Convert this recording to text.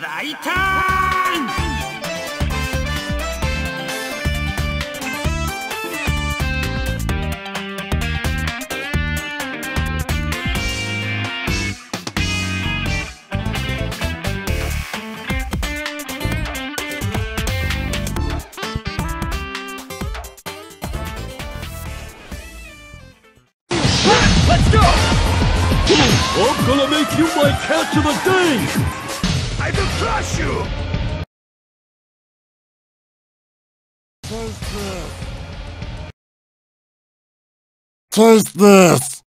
大胆！Let's go! I'm gonna make you my catch of the day! I will crush you! Taste this! Taste this!